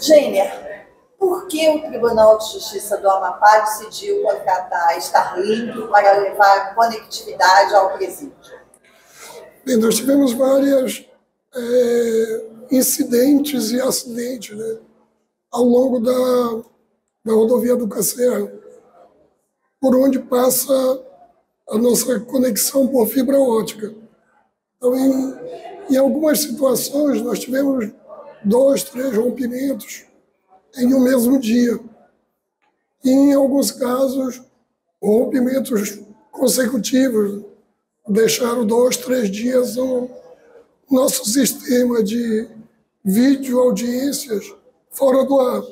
Gênia, por que o Tribunal de Justiça do Amapá decidiu contratar a Starlink para levar conectividade ao presídio? Bem, nós tivemos vários incidentes e acidentes, né, ao longo da rodovia do Cacerro, por onde passa a nossa conexão por fibra ótica. Então, em algumas situações, nós tivemos 2, 3 rompimentos em um mesmo dia. E, em alguns casos, rompimentos consecutivos deixaram 2, 3 dias o nosso sistema de videoaudiências fora do ar.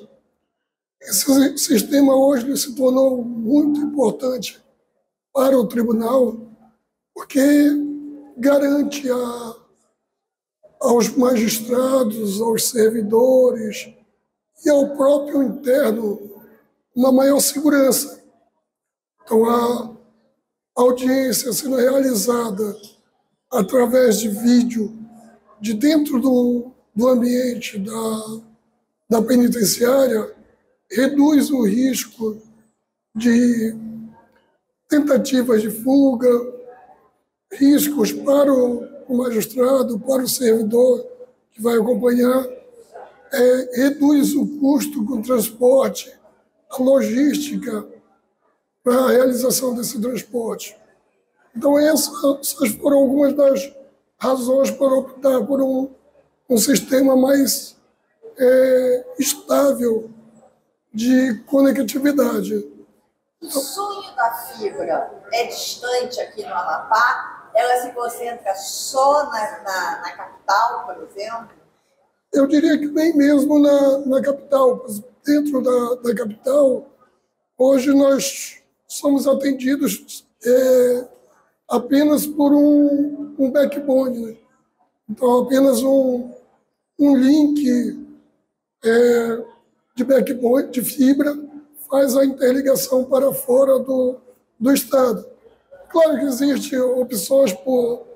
Esse sistema hoje se tornou muito importante para o tribunal, porque garante aos magistrados, aos servidores e ao próprio interno uma maior segurança. Então, a audiência sendo realizada através de vídeo de dentro do ambiente da penitenciária reduz o risco de tentativas de fuga, riscos para o magistrado, para o servidor que vai acompanhar, reduz o custo com o transporte, a logística para a realização desse transporte. Então, essas foram algumas das razões para optar por um sistema mais estável de conectividade. O sonho da fibra é distante aqui no Amapá? Ela se concentra só na capital, por exemplo? Eu diria que nem mesmo na capital. Dentro da capital, hoje nós somos atendidos apenas por um backbone, né? Então, apenas um link de backbone, de fibra, faz a interligação para fora do estado. Claro que existem opções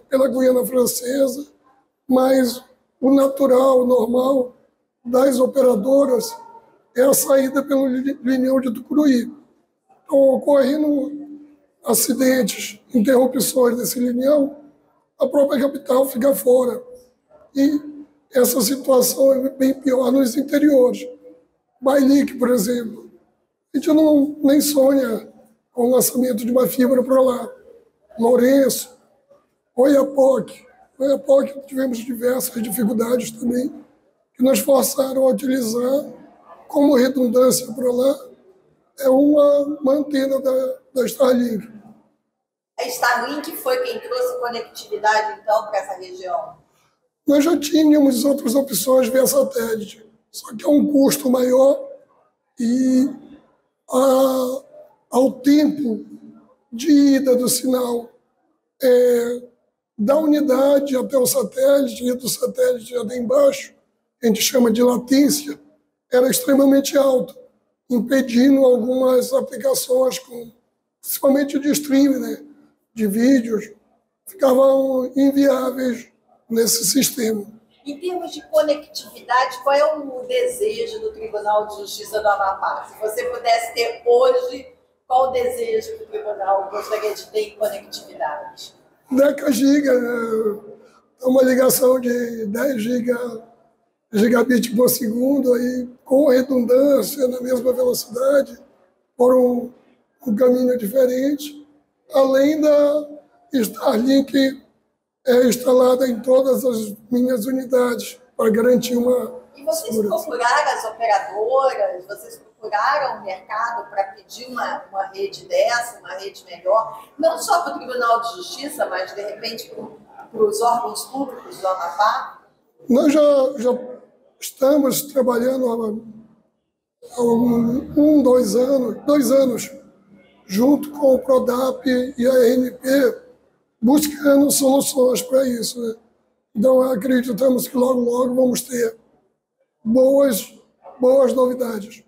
pela Guiana Francesa, mas o natural, o normal das operadoras é a saída pelo linhão de Tucuruí. Então, ocorrendo acidentes, interrupções desse linhão, a própria capital fica fora. E essa situação é bem pior nos interiores. Bailique, por exemplo, a gente nem sonha com o lançamento de uma fibra para lá. Lourenço, Oiapoque, tivemos diversas dificuldades também, que nos forçaram a utilizar como redundância para lá uma antena da Starlink. A Starlink foi quem trouxe conectividade, então, para essa região? Nós já tínhamos outras opções via satélite, só que é um custo maior e ao tempo de ida do sinal da unidade até o satélite e do satélite até embaixo, a gente chama de latência, era extremamente alto, impedindo algumas aplicações, principalmente de streaming, né, de vídeos, ficavam inviáveis nesse sistema. Em termos de conectividade, qual é o desejo do Tribunal de Justiça do Amapá? Se você pudesse ter hoje, qual o desejo que o Tribunal gostaria de ter em conectividade? 10 gigas, uma ligação de 10 gigabit por segundo, aí, com redundância, na mesma velocidade, por um caminho diferente, além da Starlink instalada em todas as minhas unidades, para garantir uma E vocês segurança. Procuraram as operadoras, vocês procuraram o mercado para pedir uma rede dessa, uma rede melhor, não só para o Tribunal de Justiça, mas, de repente, para os órgãos públicos do Amapá? Nós já estamos trabalhando há 2 anos, junto com o Prodap e a RNP, buscando soluções para isso, né? Então, acreditamos que logo, logo vamos ter boas novidades.